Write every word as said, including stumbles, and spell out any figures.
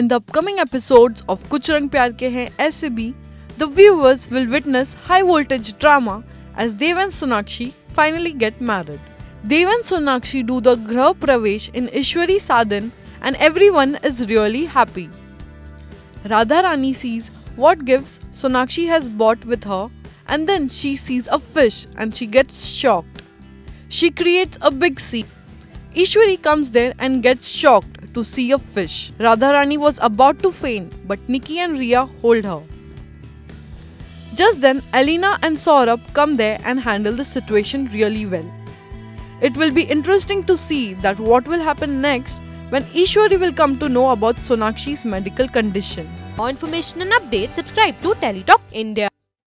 In the upcoming episodes of Kuch Rang Pyar Ke Aise Bhi, the viewers will witness high voltage drama as Dev and Sonakshi finally get married. Dev and Sonakshi do the Grah Pravesh in Ishwari Sadhan and everyone is really happy. Radha Rani sees what gifts Sonakshi has bought with her and then she sees a fish and she gets shocked. She creates a big scene. Ishwari comes there and gets shocked to see a fish. Radha Rani was about to faint but Nikki and Riya hold her. Just then, Alina and Saurabh come there and handle the situation really well. It will be interesting to see that what will happen next when Ishwari will come to know about Sonakshi's medical condition. For information and updates, subscribe to Telly Talk India.